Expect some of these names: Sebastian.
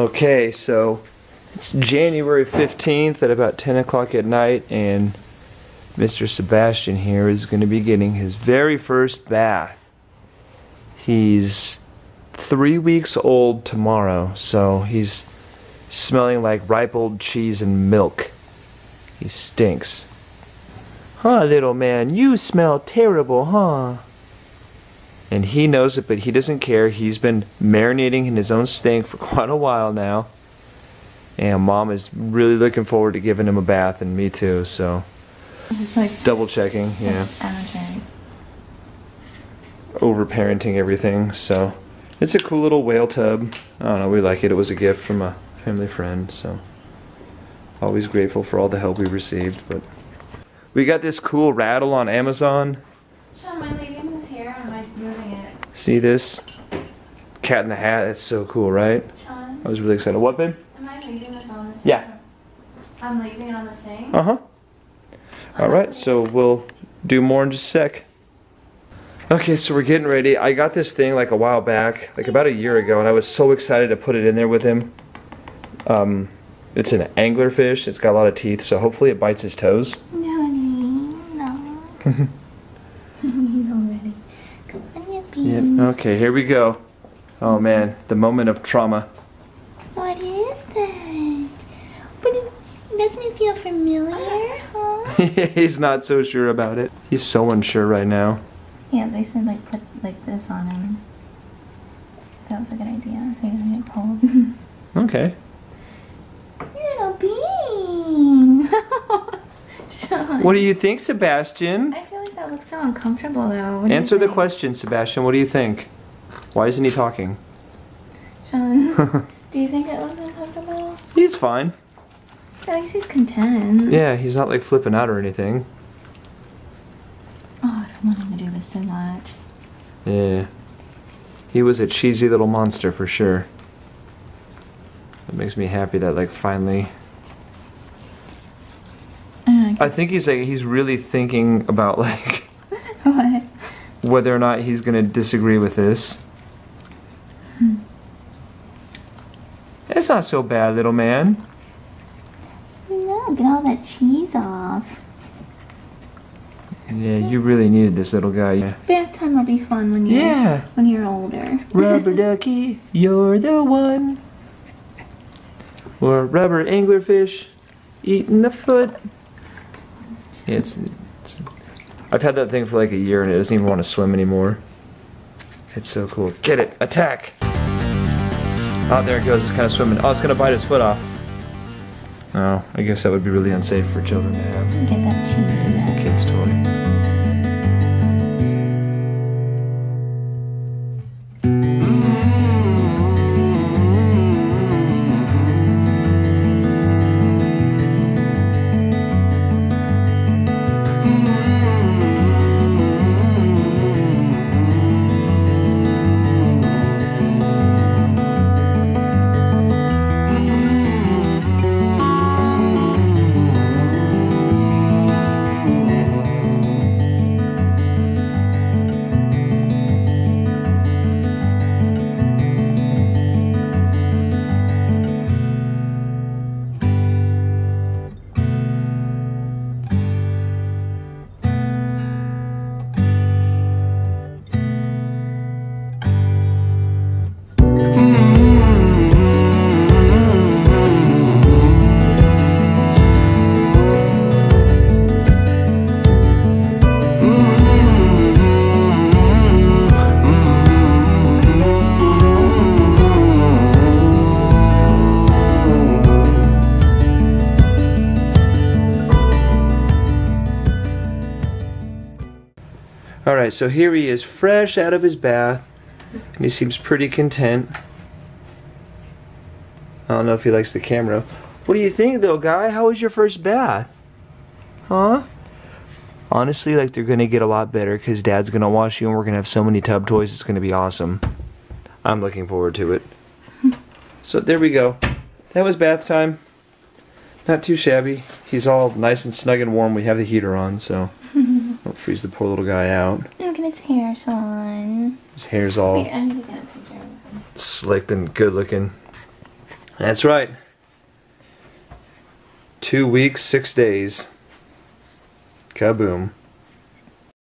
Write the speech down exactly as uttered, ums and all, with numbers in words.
Okay, so it's January fifteenth at about ten o'clock at night, and Mister Sebastian here is going to be getting his very first bath. He's three weeks old tomorrow, so he's smelling like ripe old cheese and milk. He stinks. Huh, little man, you smell terrible, huh? And he knows it, but he doesn't care. He's been marinating in his own stink for quite a while now. And Mom is really looking forward to giving him a bath, and me too, so. Like double checking, yeah. Over parenting everything, so. It's a cool little whale tub. I don't know, we like it. It was a gift from a family friend, so. Always grateful for all the help we received, but. We got this cool rattle on Amazon. Sean, am I leaving this here? Am I moving it? See this? Cat in the Hat. That's so cool, right? Sean? I was really excited. What, babe? Am I leaving this on this? Yeah. Thing? I'm leaving it on this thing? Uh-huh. Alright, so we'll do more in just a sec. Okay, so we're getting ready. I got this thing like a while back, like about a year ago, and I was so excited to put it in there with him. Um, it's an anglerfish. It's got a lot of teeth, so hopefully it bites his toes. Already. Come on, yep. Okay, here we go. Oh man, the moment of trauma. What is that? But it, doesn't it feel familiar, huh? He's not so sure about it. He's so unsure right now. Yeah, they said like put like this on him. That was a good idea, so he doesn't get cold. Okay. Little bean! Sean. What do you think, Sebastian? I feel that looks so uncomfortable, though. Answer the question, Sebastian. What do you think? Why isn't he talking? Sean, do you think it looks uncomfortable? He's fine. At least he's content. Yeah, he's not like flipping out or anything. Oh, I don't want him to do this so much. Yeah. He was a cheesy little monster for sure. That makes me happy that, like, finally. I think he's like he's really thinking about like what? Whether or not he's gonna disagree with this. Hmm. It's not so bad, little man. No, get all that cheese off. Yeah, you really needed this little guy. Yeah. Bath time will be fun when you're yeah. when you're older. Rubber ducky, you're the one. Or rubber anglerfish, eating the foot. It's, it's, I've had that thing for like a year and it doesn't even want to swim anymore. It's so cool. Get it! Attack! Oh, there it goes. It's kind of swimming. Oh, it's going to bite his foot off. Oh, I guess that would be really unsafe for children to have. Get that cheese. Yeah, it's a kid's toy. Alright, so here he is, fresh out of his bath, and he seems pretty content. I don't know if he likes the camera. What do you think, little guy? How was your first bath? Huh? Honestly, like, they're gonna get a lot better, because Dad's gonna wash you, and we're gonna have so many tub toys, it's gonna be awesome. I'm looking forward to it. So there we go. That was bath time. Not too shabby. He's all nice and snug and warm. We have the heater on, so. Don't freeze the poor little guy out. Look at his hair, Sean. His hair's all Wait, I'm gonna get a picture of him. Slicked and good looking. That's right. Two weeks, six days. Kaboom.